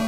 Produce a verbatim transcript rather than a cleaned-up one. You